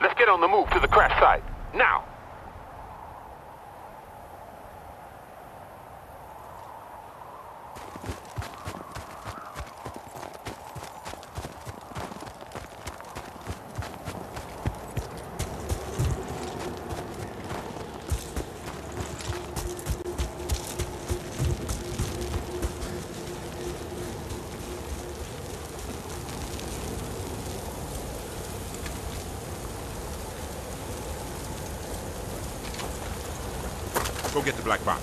Let's get on the move to the crash site, now! Go get the black box.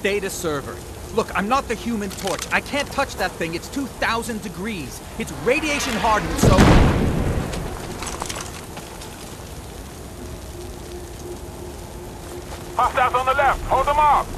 Data server. Look, I'm not the Human Torch. I can't touch that thing. It's 2,000 degrees. It's radiation hardened, so... Hostiles on the left. Hold them off.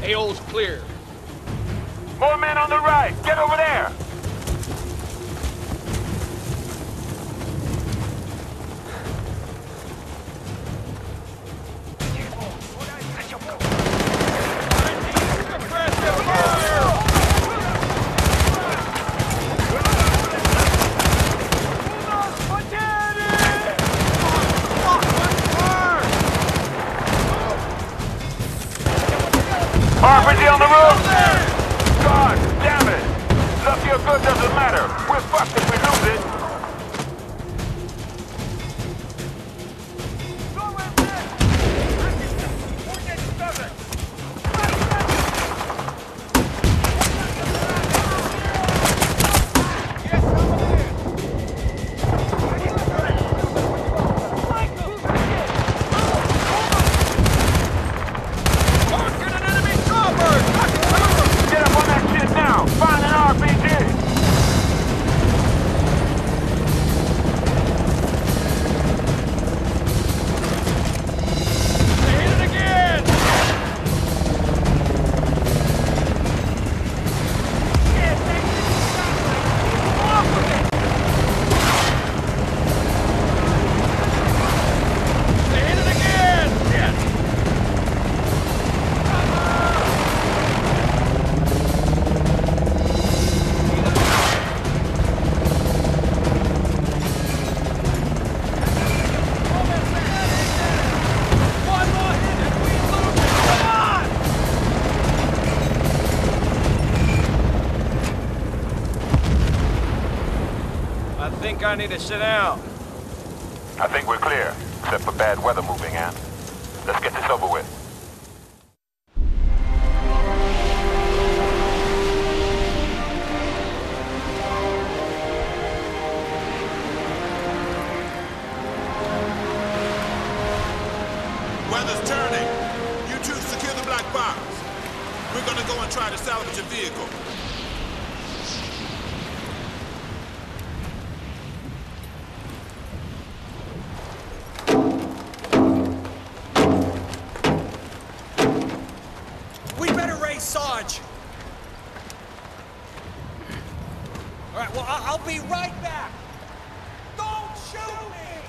AOL's clear. More men on the right! Get over there! I need to sit down. I think we're clear, except for bad weather moving in. Let's get this over with. Weather's turning. You two secure the black box. We're gonna go and try to salvage a vehicle. Sarge! All right, well, I'll be right back! Don't shoot me!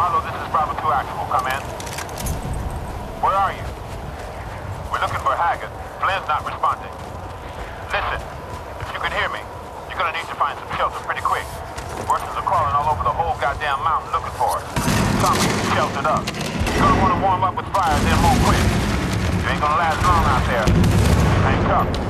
Marlo, this is Bravo 2 Actual. Come in. Where are you? We're looking for Haggard. Flynn's not responding. Listen, if you can hear me, you're gonna need to find some shelter pretty quick. Russians are crawling all over the whole goddamn mountain looking for us. Tommy, you're sheltered up. You're gonna wanna warm up with fire, then move quick. You ain't gonna last long out there. Hang tough.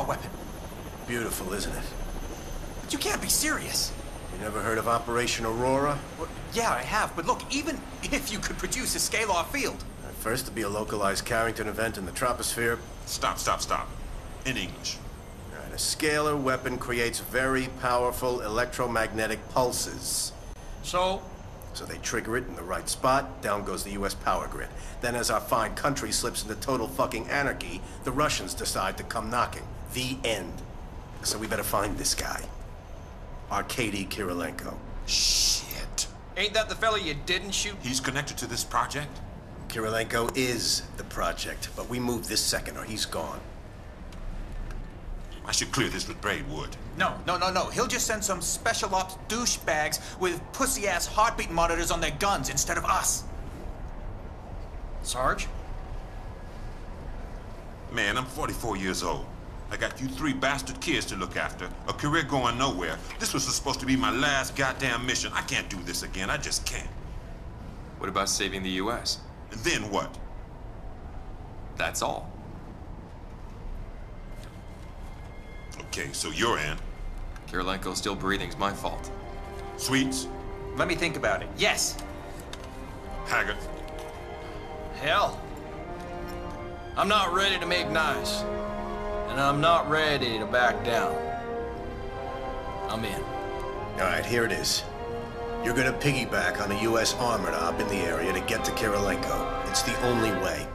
claw weapon. Beautiful, isn't it? But you can't be serious. You never heard of Operation Aurora? Well, yeah, I have, but look, even if you could produce a scalar field... At first, it'd be a localized Carrington event in the troposphere. Stop. In English. All right, a scalar weapon creates very powerful electromagnetic pulses. So? So they trigger it in the right spot, down goes the U.S. power grid. Then as our fine country slips into total fucking anarchy, the Russians decide to come knocking. The end. So we better find this guy. Arkady Kirilenko. Shit. Ain't that the fella you didn't shoot? He's connected to this project? Kirilenko is the project, but we move this second or he's gone. I should clear this with Braidwood. No. He'll just send some special ops douchebags with pussy-ass heartbeat monitors on their guns instead of us. Sarge? Man, I'm 44 years old. I got you three bastard kids to look after, a career going nowhere. This was supposed to be my last goddamn mission. I can't do this again. I just can't. What about saving the U.S.? And then what? That's all. Okay, so you're in. Kirilenko still breathing's my fault. Sweets? Let me think about it. Yes. Haggard. Hell. I'm not ready to make nice. And I'm not ready to back down. I'm in. All right, here it is. You're gonna piggyback on a U.S. armored op in the area to get to Kirilenko. It's the only way.